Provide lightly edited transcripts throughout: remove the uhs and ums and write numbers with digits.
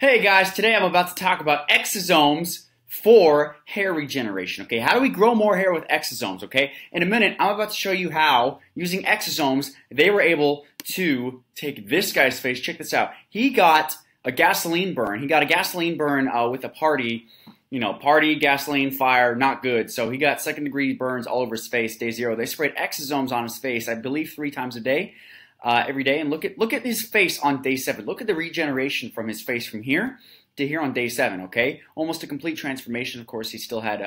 Hey guys, today I'm about to talk about exosomes for hair regeneration, okay? How do we grow more hair with exosomes, okay? In a minute, I'm about to show you how, using exosomes, they were able to take this guy's face. Check this out. He got a gasoline burn. He got a gasoline burn with a party, you know, party, gasoline, fire, not good. So he got second-degree burns all over his face, day 0. They sprayed exosomes on his face, I believe, 3 times a day. Every day, and look at his face on day 7. Look at the regeneration from his face from here to here on day 7. Okay, almost a complete transformation. Of course, he still had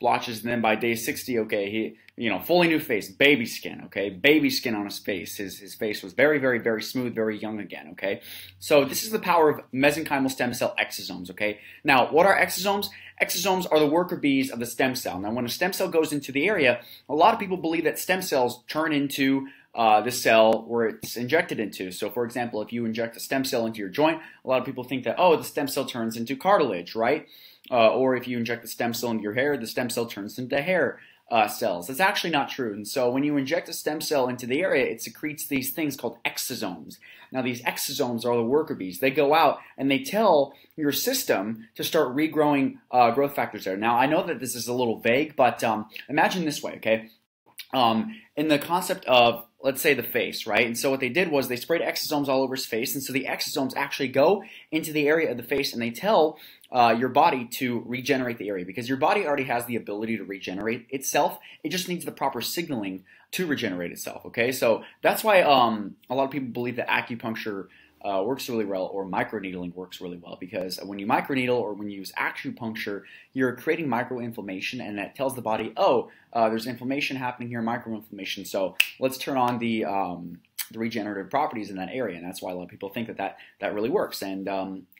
blotches, and then by day 60, okay, he fully new face, baby skin. Okay, baby skin on his face. His face was very, very, very smooth, very young again. Okay, so this is the power of mesenchymal stem cell exosomes. Okay, now what are exosomes? Exosomes are the worker bees of the stem cell. Now, when a stem cell goes into the area, a lot of people believe that stem cells turn into the cell where it's injected into. So, for example, if you inject a stem cell into your joint, a lot of people think that, oh, the stem cell turns into cartilage, right? Or if you inject the stem cell into your hair, the stem cell turns into hair cells. That's actually not true. And so when you inject a stem cell into the area, it secretes these things called exosomes. Now, these exosomes are the worker bees. They go out and they tell your system to start regrowing growth factors there. Now, I know that this is a little vague, but imagine this way, okay? In the concept of, let's say, the face, right? And so what they did was they sprayed exosomes all over his face, and so the exosomes actually go into the area of the face, and they tell your body to regenerate the area, because your body already has the ability to regenerate itself. It just needs the proper signaling to regenerate itself, okay? So that's why a lot of people believe that acupuncture works really well, or microneedling works really well, because when you microneedle or when you use acupuncture, you're creating microinflammation, and that tells the body, oh, there's inflammation happening here, microinflammation, so let's turn on the regenerative properties in that area. And that's why a lot of people think that that really works, and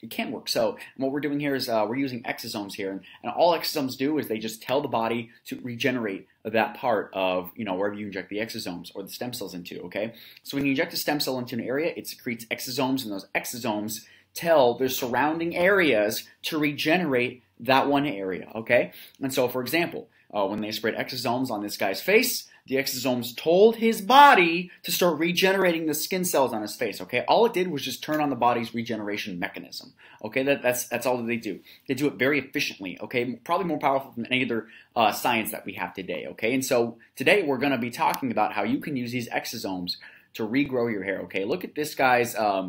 it can work. So what we're doing here is we're using exosomes here, and all exosomes do is they just tell the body to regenerate that part of, you know, wherever you inject the exosomes or the stem cells into, okay? So when you inject a stem cell into an area, it secretes exosomes, and those exosomes tell their surrounding areas to regenerate that one area, okay? And so, for example, when they sprayed exosomes on this guy's face, the exosomes told his body to start regenerating the skin cells on his face, okay? All it did was just turn on the body's regeneration mechanism, okay? That's all that they do. They do it very efficiently, okay? Probably more powerful than any other science that we have today, okay? And so today we're going to be talking about how you can use these exosomes to regrow your hair, okay? Look at this guy's hair.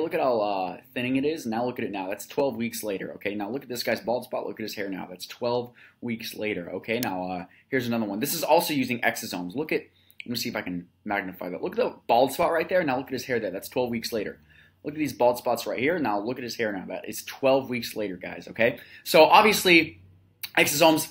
Look at how thinning it is. Now look at it now. That's 12 weeks later, okay? Now look at this guy's bald spot. Look at his hair now. That's 12 weeks later, okay? Now here's another one. This is also using exosomes. Look at – let me see if I can magnify that. Look at the bald spot right there. Now look at his hair there. That's 12 weeks later. Look at these bald spots right here. Now look at his hair now. That is 12 weeks later, guys, okay? So obviously exosomes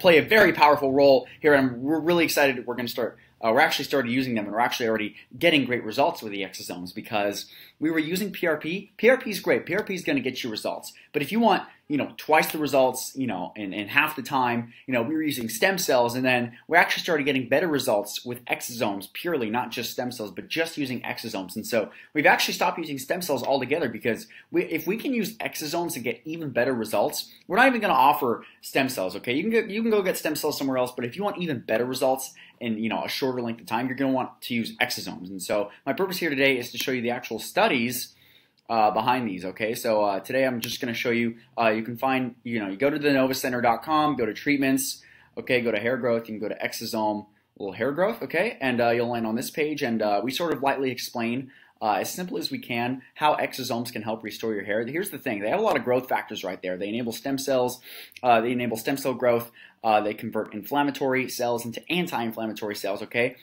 play a very powerful role here, and we're really excited. We're going to start – we're actually started using them, and we're actually already getting great results with the exosomes, because we were using PRP. PRP is great. PRP is going to get you results. But if you want, you know, twice the results, you know, in half the time, you know, we were using stem cells, and then we actually started getting better results with exosomes purely, not just stem cells, but just using exosomes. And so we've actually stopped using stem cells altogether, because if we can use exosomes to get even better results, we're not even going to offer stem cells, okay? You can go get stem cells somewhere else, but if you want even better results in, you know, a shorter length of time, you're going to want to use exosomes. And so my purpose here today is to show you the actual studies behind these, okay? So today I'm just going to show you, you can find, you know, you go to thenovuscenter.com, go to treatments, okay, go to hair growth, you can go to exosome, little hair growth, okay, and you'll land on this page, and we sort of lightly explain as simple as we can how exosomes can help restore your hair. Here's the thing. They have a lot of growth factors right there. They enable stem cells. They enable stem cell growth. They convert inflammatory cells into anti-inflammatory cells, okay?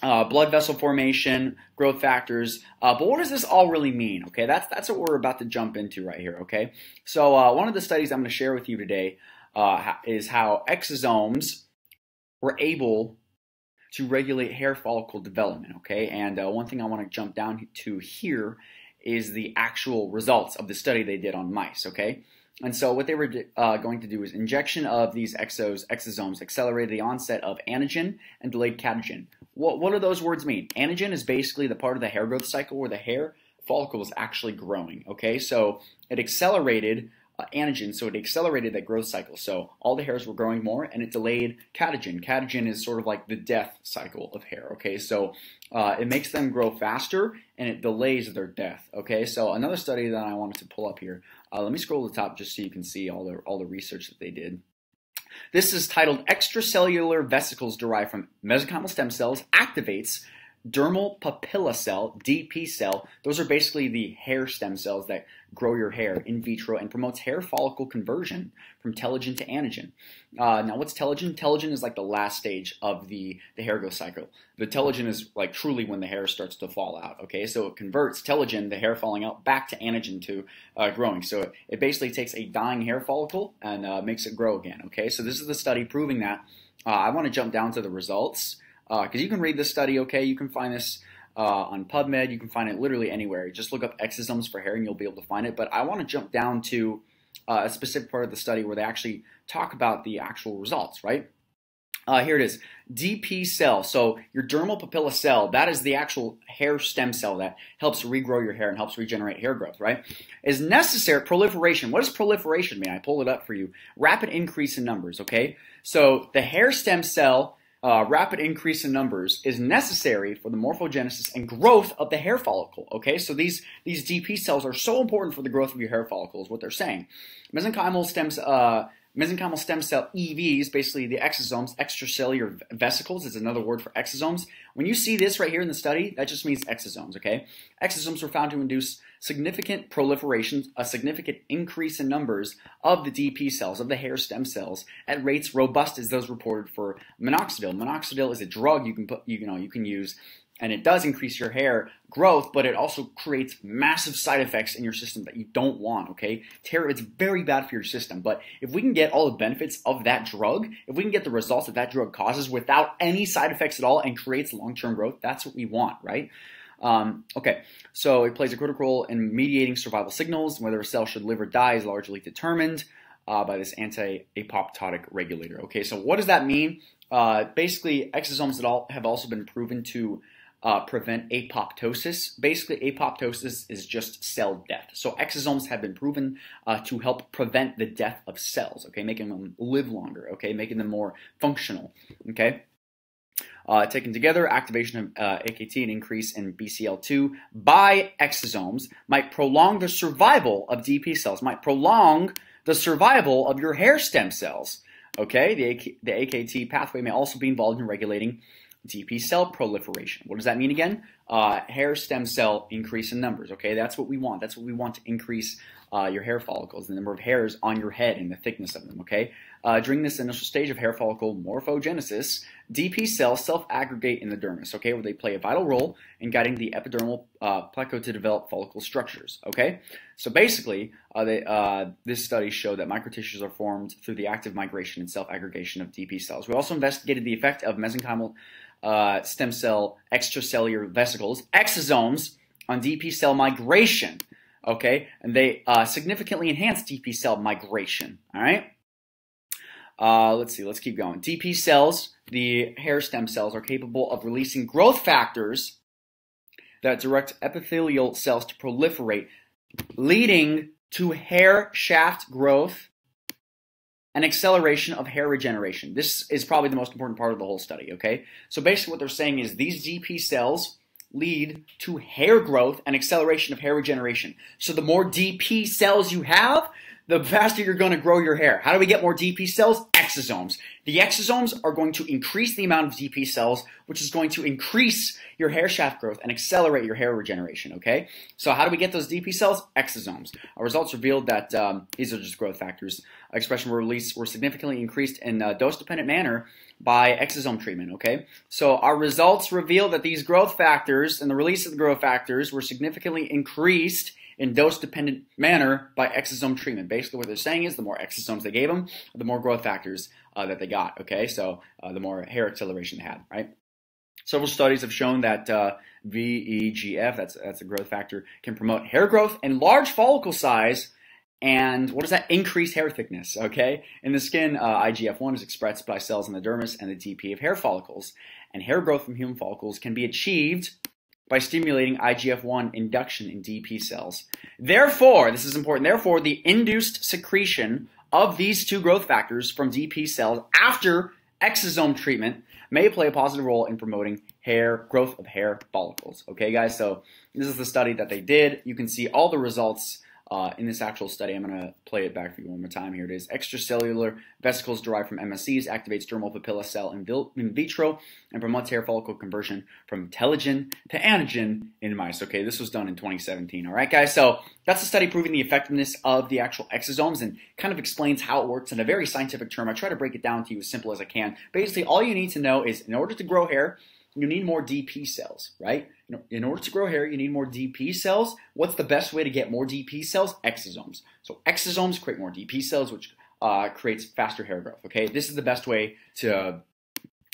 Blood vessel formation, growth factors. But what does this all really mean, okay? That's what we're about to jump into right here, okay? So one of the studies I'm going to share with you today is how exosomes were able to regulate hair follicle development, okay? And one thing I want to jump down to here is the actual results of the study they did on mice, okay? And so what they were going to do is injection of these exosomes accelerated the onset of anagen and delayed catagen. What do those words mean? Anagen is basically the part of the hair growth cycle where the hair follicle is actually growing, okay? So it accelerated anagen, so it accelerated that growth cycle. So all the hairs were growing more, and it delayed catagen. Catagen is sort of like the death cycle of hair, okay? So it makes them grow faster, and it delays their death, okay? So another study that I wanted to pull up here, let me scroll to the top just so you can see all the research that they did. This is titled "Extracellular Vesicles Derived from Mesenchymal Stem Cells Activates Dermal Papilla Cell, DP Cell." Those are basically the hair stem cells that grow your hair in vitro, and promotes hair follicle conversion from telogen to anagen. Now what's telogen? Telogen is like the last stage of the hair growth cycle. The telogen is like truly when the hair starts to fall out, okay? So it converts telogen, the hair falling out, back to anagen to growing. So it basically takes a dying hair follicle and makes it grow again, okay? So this is the study proving that. I want to jump down to the results, because you can read this study, okay? You can find this on PubMed. You can find it literally anywhere. Just look up exosomes for hair and you'll be able to find it. But I want to jump down to a specific part of the study where they actually talk about the actual results, right? Here it is, DP cell. So your dermal papilla cell, that is the actual hair stem cell that helps regrow your hair and helps regenerate hair growth, right? Is necessary proliferation. What does proliferation mean? I pulled it up for you. Rapid increase in numbers, okay? So the hair stem cell, rapid increase in numbers is necessary for the morphogenesis and growth of the hair follicle, okay? So these DP cells are so important for the growth of your hair follicle is what they're saying. Mesenchymal stem cell EVs, basically the exosomes, extracellular vesicles is another word for exosomes. When you see this right here in the study, that just means exosomes, okay? Exosomes were found to induce significant proliferation, a significant increase in numbers of the DP cells, of the hair stem cells, at rates robust as those reported for minoxidil. Minoxidil is a drug you can put, you can use, and it does increase your hair growth, but it also creates massive side effects in your system that you don't want, okay? It's very bad for your system, but if we can get all the benefits of that drug, if we can get the results that that drug causes without any side effects at all and creates long-term growth, that's what we want, right? Okay, so it plays a critical role in mediating survival signals. Whether a cell should live or die is largely determined by this anti-apoptotic regulator, okay? So what does that mean? Basically, exosomes have also been proven to prevent apoptosis. Basically, apoptosis is just cell death. So exosomes have been proven to help prevent the death of cells, okay, making them live longer, okay, making them more functional, okay. Taken together, activation of AKT and increase in BCL2 by exosomes might prolong the survival of DP cells, might prolong the survival of your hair stem cells, okay. The AKT pathway may also be involved in regulating DP cell proliferation. What does that mean again? Hair stem cell increase in numbers, okay? That's what we want. That's what we want to increase your hair follicles, the number of hairs on your head and the thickness of them, okay? During this initial stage of hair follicle morphogenesis, DP cells self-aggregate in the dermis, okay, where they play a vital role in guiding the epidermal placode to develop follicle structures, okay? So basically, this study showed that microtissues are formed through the active migration and self-aggregation of DP cells. We also investigated the effect of mesenchymal stem cell extracellular vesicles, exosomes, on DP cell migration, okay? And they significantly enhance DP cell migration, all right? Let's see, let's keep going. DP cells, the hair stem cells, are capable of releasing growth factors that direct epithelial cells to proliferate, leading to hair shaft growth and acceleration of hair regeneration. This is probably the most important part of the whole study, okay? So basically what they're saying is these DP cells lead to hair growth and acceleration of hair regeneration. So the more DP cells you have, the faster you're going to grow your hair. How do we get more DP cells? Exosomes. The exosomes are going to increase the amount of DP cells, which is going to increase your hair shaft growth and accelerate your hair regeneration, okay? So how do we get those DP cells? Exosomes. Our results revealed that these are just growth factors. Expression were released were significantly increased in a dose-dependent manner by exosome treatment, okay? So our results revealed that these growth factors and the release of the growth factors were significantly increased in dose-dependent manner by exosome treatment. Basically what they're saying is the more exosomes they gave them, the more growth factors that they got, okay? So the more hair acceleration they had, right? Several studies have shown that VEGF, that's a growth factor, can promote hair growth and large follicle size. And what does that? Increase hair thickness, okay? In the skin, IGF-1 is expressed by cells in the dermis and the DP of hair follicles. And hair growth from human follicles can be achieved by stimulating IGF-1 induction in DP cells. Therefore, this is important, therefore the induced secretion of these two growth factors from DP cells after exosome treatment may play a positive role in promoting hair growth of hair follicles. Okay, guys, so this is the study that they did. You can see all the results in this actual study. I'm going to play it back for you one more time. Here it is. Extracellular vesicles derived from MSCs activates dermal papilla cell in vitro and promotes hair follicle conversion from telogen to anagen in mice. Okay, this was done in 2017. All right, guys, so that's a study proving the effectiveness of the actual exosomes and kind of explains how it works in a very scientific term. I try to break it down to you as simple as I can. Basically, all you need to know is in order to grow hair, you need more DP cells, right? In order to grow hair, you need more DP cells. What's the best way to get more DP cells? Exosomes. So exosomes create more DP cells, which creates faster hair growth, okay? This is the best way to,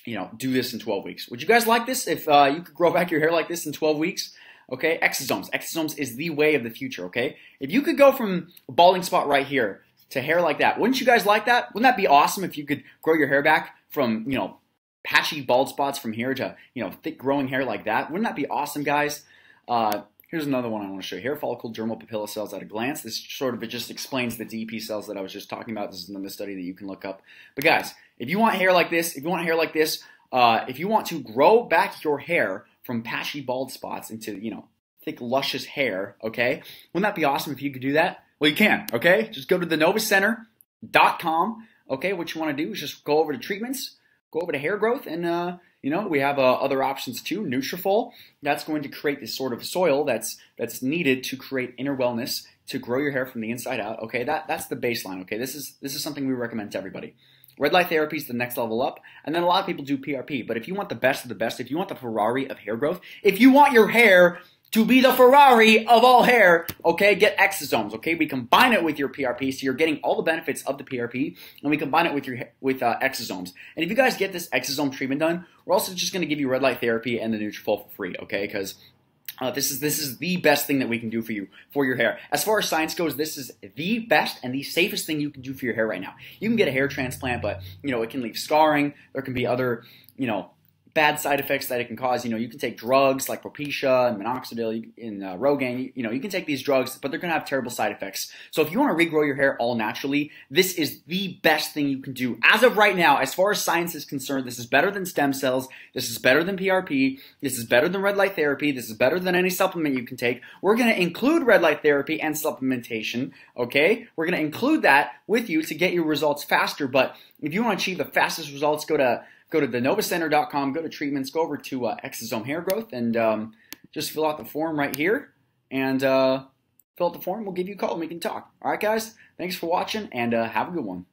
you know, do this in 12 weeks. Would you guys like this if you could grow back your hair like this in 12 weeks? Okay, exosomes. Exosomes is the way of the future, okay? If you could go from a balding spot right here to hair like that, wouldn't you guys like that? Wouldn't that be awesome if you could grow your hair back from, you know, patchy bald spots from here to, you know, thick growing hair like that? Wouldn't that be awesome, guys? Here's another one I want to show you. Hair follicle dermal papilla cells at a glance. This sort of, it just explains the DP cells that I was just talking about. This is another study that you can look up. But guys, if you want hair like this, if you want hair like this, if you want to grow back your hair from patchy bald spots into, you know, thick luscious hair, okay? Wouldn't that be awesome if you could do that? Well, you can, okay? Just go to thenovuscenter.com, okay? What you want to do is just go over to treatments, go over to hair growth, and you know, we have other options too. Nutrafol, that's going to create this sort of soil that's needed to create inner wellness to grow your hair from the inside out. Okay, that's the baseline. Okay, this is something we recommend to everybody. Red light therapy is the next level up, and then a lot of people do PRP. But if you want the best of the best, if you want the Ferrari of hair growth, if you want your hair to be the Ferrari of all hair, okay, get exosomes, okay? We combine it with your PRP, so you're getting all the benefits of the PRP, and we combine it with your exosomes. And if you guys get this exosome treatment done, we're also just going to give you red light therapy and the Nutrafol for free, okay? Because this is the best thing that we can do for you, for your hair. As far as science goes, this is the best and the safest thing you can do for your hair right now. You can get a hair transplant, but, you know, it can leave scarring. There can be other, you know, bad side effects that it can cause. You know, you can take drugs like Propecia and Minoxidil and Rogaine. You know, you can take these drugs, but they're going to have terrible side effects. So if you want to regrow your hair all naturally, this is the best thing you can do. As of right now, as far as science is concerned, this is better than stem cells. This is better than PRP. This is better than red light therapy. This is better than any supplement you can take. We're going to include red light therapy and supplementation, okay? We're going to include that with you to get your results faster, but if you want to achieve the fastest results, go to thenovacenter.com, go to treatments, go over to exosome hair growth, and just fill out the form right here. And fill out the form. We'll give you a call and we can talk. All right, guys? Thanks for watching, and have a good one.